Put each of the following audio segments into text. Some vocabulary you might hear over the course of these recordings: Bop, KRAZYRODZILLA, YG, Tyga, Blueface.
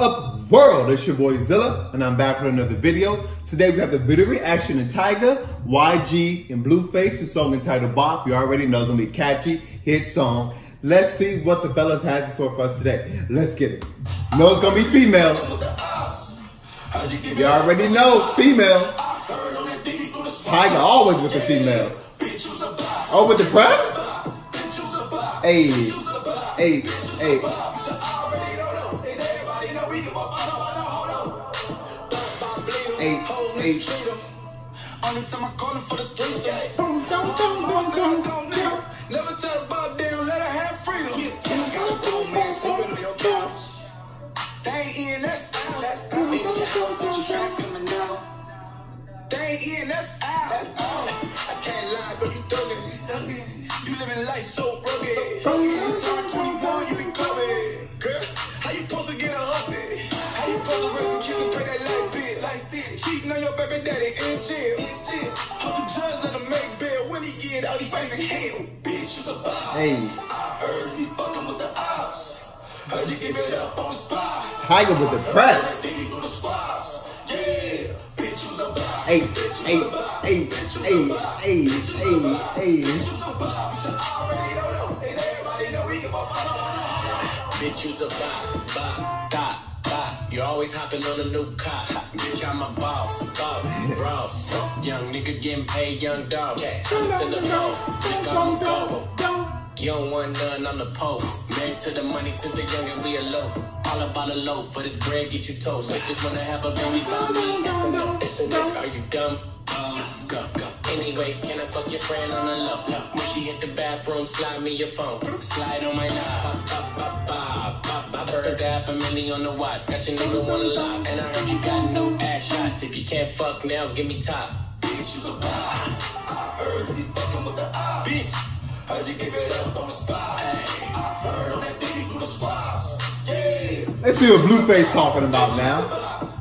up world? It's your boy Zilla, and I'm back with another video. Today we have the video reaction to Tyga, YG, and Blueface, a song entitled Bop. You already know it's gonna be a catchy hit song. Let's see what the fellas has in store for us today. Let's get it. No, it's gonna be female. You already know, female. Tyga always with the female. Oh, with the press? Hey, hey, hey. Only time I call for the never tell Bop, damn, let her have freedom. I can't lie, but you thuggin'. You living life so rugged. Since I'm 21, you been clubbing. Girl, how you supposed to get a hubby? How you supposed to raise the kids and pay that life bill? Cheating on your baby daddy in jail. Hope the judge let him make bail. When he get out, he raising hell. Bitch, you's a bop. I heard you fucking with the ops. Heard you give it up on the spot. Tyga with the press. Hey, hey, hey, hey, hey, hey, hey. Bitch, you's a bop, bop, bop. You always hopping on a new cop. Bitch, I'm a boss, dog, Ross. Young nigga getting paid, young dog. It's in the road, nigga, I'm a go. You don't want none, I'm the post. Married to the money since a young and we alone. All about a loaf, for this bread get you toast. I just wanna have a baby by me. It's enough, are you dumb? Go, go. Anyway, can I fuck your friend on the low? When she hit the bathroom, slide me your phone. Slide on my knob. I spent $500,000 on the watch. Got your nigga wanna lie. And I heard you got new ass shots. If you can't fuck now, give me top. Bitch, you's a bop. I heard you fucking with the ops. Bitch, heard you give it up on the spot. Ay. I heard on that bitch through the swabs. Yeah. Let's see what Blueface talking about now.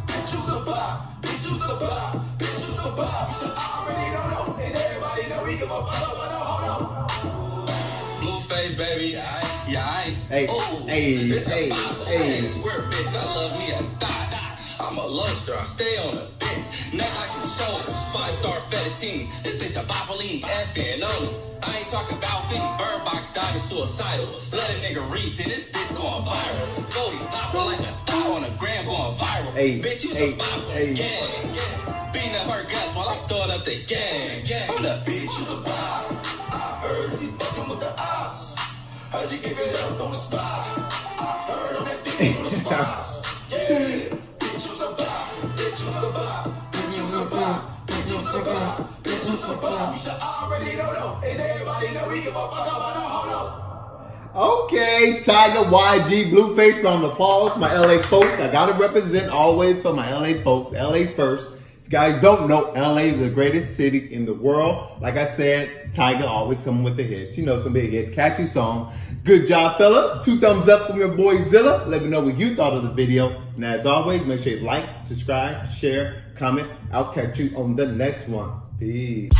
Bitch, you's a bop. Bitch, you's a bop. Bitch, you's a bop. I already don't know. And everybody know we give a bop. Blueface, baby, I. Yeah, hey, oh, hey, it's hey, a Bible. Hey, a square bitch. I love me a thigh. I'm a lobster. I stay on a bitch. Neck like some shoulders. 5-star fettuccine. This bitch a Boppoline. Effing on. I ain't talking about 50 bird box diving suicidal. Let a nigga reach and this bitch going viral. 40 popping like a thigh on a gram going viral. Hey, bitch, you some Bible. Hey, gang. Beating up her guts while I'm throwing up the gang. I'm the bitch, you some Bible. I heard you fucking with the ops. Heard you give it up on the spot. I heard on that bitch on the spot. Yeah, bitch, you's a bop. Bitch, you's a bop. Bitch, you's a bop. Bitch, you's a bop. Bitch, you's a bop. You should already know, and everybody know we give a fuck about the whole. Okay, Tyga, YG, Blueface from the Pauls, my LA folks. I gotta represent always for my LA folks. LA's first. Guys don't know, LA is the greatest city in the world. Like I said, Tyga always coming with a hit. You know it's gonna be a hit, catchy song. Good job, fella. 2 thumbs up from your boy Zilla. Let me know what you thought of the video. And as always, make sure you like, subscribe, share, comment. I'll catch you on the next one. Peace.